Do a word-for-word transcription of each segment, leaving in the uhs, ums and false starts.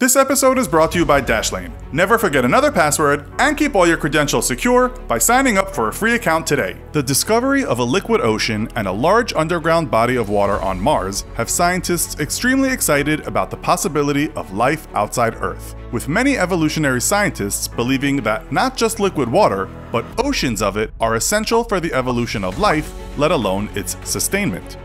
This episode is brought to you by Dashlane. Never forget another password and keep all your credentials secure by signing up for a free account today. The discovery of a liquid ocean and a large underground body of water on Mars have scientists extremely excited about the possibility of life outside Earth, with many evolutionary scientists believing that not just liquid water, but oceans of it are essential for the evolution of life, let alone its sustainment.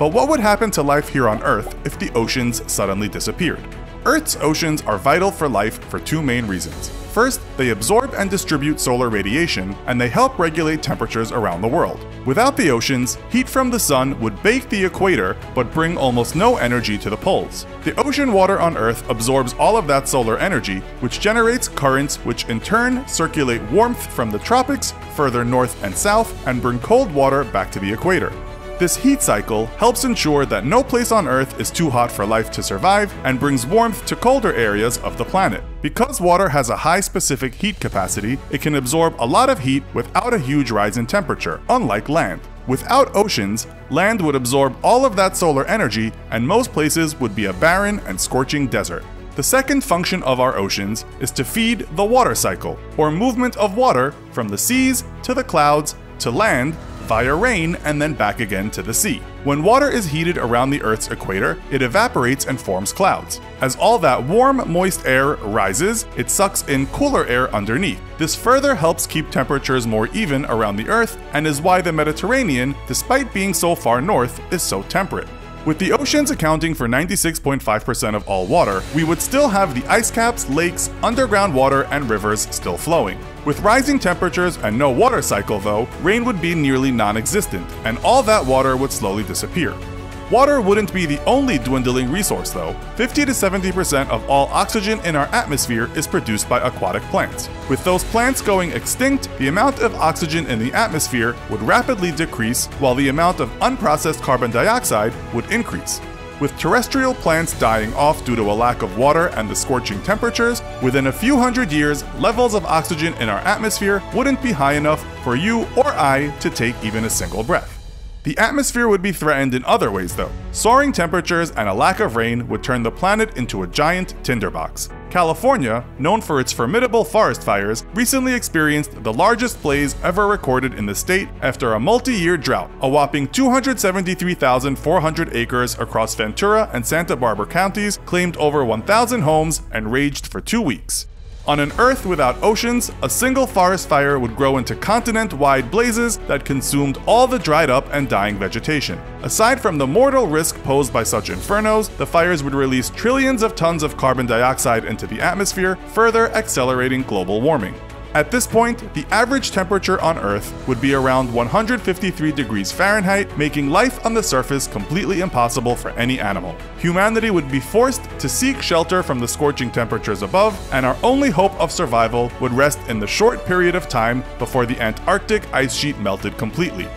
But what would happen to life here on Earth if the oceans suddenly disappeared? Earth's oceans are vital for life for two main reasons. First, they absorb and distribute solar radiation, and they help regulate temperatures around the world. Without the oceans, heat from the sun would bake the equator but bring almost no energy to the poles. The ocean water on Earth absorbs all of that solar energy, which generates currents which in turn circulate warmth from the tropics further north and south and bring cold water back to the equator. This heat cycle helps ensure that no place on Earth is too hot for life to survive and brings warmth to colder areas of the planet. Because water has a high specific heat capacity, it can absorb a lot of heat without a huge rise in temperature, unlike land. Without oceans, land would absorb all of that solar energy and most places would be a barren and scorching desert. The second function of our oceans is to feed the water cycle, or movement of water from the seas to the clouds to land, via rain and then back again to the sea. When water is heated around the Earth's equator, it evaporates and forms clouds. As all that warm, moist air rises, it sucks in cooler air underneath. This further helps keep temperatures more even around the Earth and is why the Mediterranean, despite being so far north, is so temperate. With the oceans accounting for ninety-six point five percent of all water, we would still have the ice caps, lakes, underground water, and rivers still flowing. With rising temperatures and no water cycle though, rain would be nearly non-existent, and all that water would slowly disappear. Water wouldn't be the only dwindling resource though. fifty to seventy percent of all oxygen in our atmosphere is produced by aquatic plants. With those plants going extinct, the amount of oxygen in the atmosphere would rapidly decrease while the amount of unprocessed carbon dioxide would increase. With terrestrial plants dying off due to a lack of water and the scorching temperatures, within a few hundred years, levels of oxygen in our atmosphere wouldn't be high enough for you or I to take even a single breath. The atmosphere would be threatened in other ways though. Soaring temperatures and a lack of rain would turn the planet into a giant tinderbox. California, known for its formidable forest fires, recently experienced the largest blaze ever recorded in the state after a multi-year drought, a whopping two hundred seventy-three thousand four hundred acres across Ventura and Santa Barbara counties claimed over one thousand homes and raged for two weeks. On an Earth without oceans, a single forest fire would grow into continent-wide blazes that consumed all the dried up and dying vegetation. Aside from the mortal risk posed by such infernos, the fires would release trillions of tons of carbon dioxide into the atmosphere, further accelerating global warming. At this point, the average temperature on Earth would be around one hundred fifty-three degrees Fahrenheit, making life on the surface completely impossible for any animal. Humanity would be forced to seek shelter from the scorching temperatures above, and our only hope of survival would rest in the short period of time before the Antarctic ice sheet melted completely.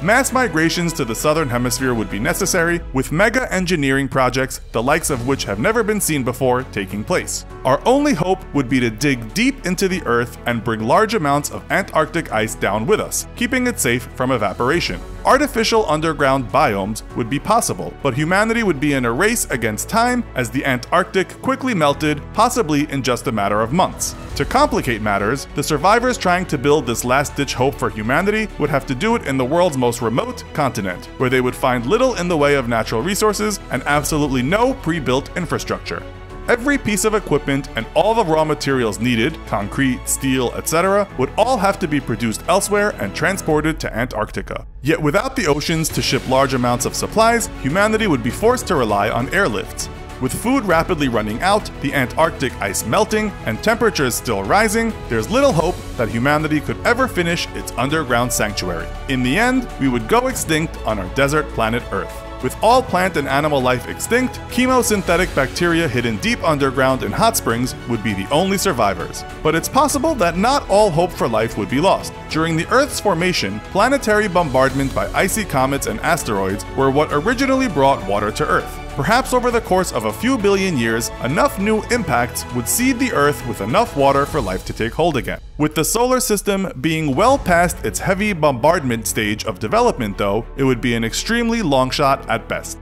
Mass migrations to the southern hemisphere would be necessary, with mega engineering projects, the likes of which have never been seen before, taking place. Our only hope would be to dig deep into the Earth and bring large amounts of Antarctic ice down with us, keeping it safe from evaporation. Artificial underground biomes would be possible, but humanity would be in a race against time as the Antarctic quickly melted, possibly in just a matter of months. To complicate matters, the survivors trying to build this last-ditch hope for humanity would have to do it in the world's most remote continent, where they would find little in the way of natural resources and absolutely no pre-built infrastructure. Every piece of equipment and all the raw materials needed, concrete, steel, et cetera, would all have to be produced elsewhere and transported to Antarctica. Yet without the oceans to ship large amounts of supplies, humanity would be forced to rely on airlifts. With food rapidly running out, the Antarctic ice melting, and temperatures still rising, there's little hope that humanity could ever finish its underground sanctuary. In the end, we would go extinct on our desert planet Earth. With all plant and animal life extinct, chemosynthetic bacteria hidden deep underground in hot springs would be the only survivors. But it's possible that not all hope for life would be lost. During the Earth's formation, planetary bombardment by icy comets and asteroids were what originally brought water to Earth. Perhaps over the course of a few billion years, enough new impacts would seed the Earth with enough water for life to take hold again. With the solar system being well past its heavy bombardment stage of development though, it would be an extremely long shot at best.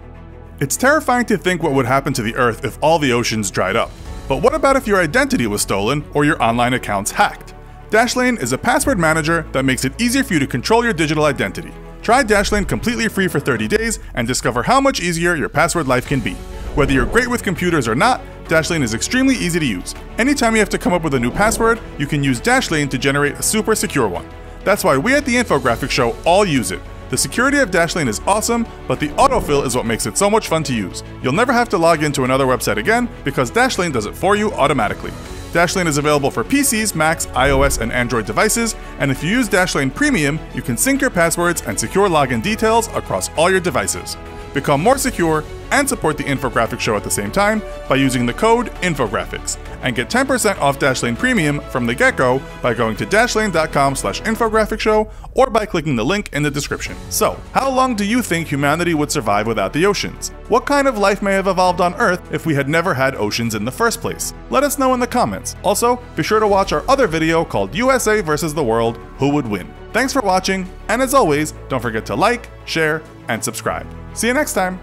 It's terrifying to think what would happen to the Earth if all the oceans dried up. But what about if your identity was stolen or your online accounts hacked? Dashlane is a password manager that makes it easier for you to control your digital identity. Try Dashlane completely free for thirty days and discover how much easier your password life can be. Whether you're great with computers or not, Dashlane is extremely easy to use. Anytime you have to come up with a new password, you can use Dashlane to generate a super secure one. That's why we at The Infographics Show all use it. The security of Dashlane is awesome, but the autofill is what makes it so much fun to use. You'll never have to log into another website again because Dashlane does it for you automatically. Dashlane is available for P Cs, Macs, iOS, and Android devices, and if you use Dashlane Premium, you can sync your passwords and secure login details across all your devices. Become more secure and support The Infographics Show at the same time by using the code INFOGRAPHICS, and get ten percent off Dashlane Premium from the get-go by going to dashlane dot com slash infographics show or by clicking the link in the description. So, how long do you think humanity would survive without the oceans? What kind of life may have evolved on Earth if we had never had oceans in the first place? Let us know in the comments. Also, be sure to watch our other video called U S A versus the World, Who Would Win? Thanks for watching, and as always, don't forget to like, share, and subscribe. See you next time!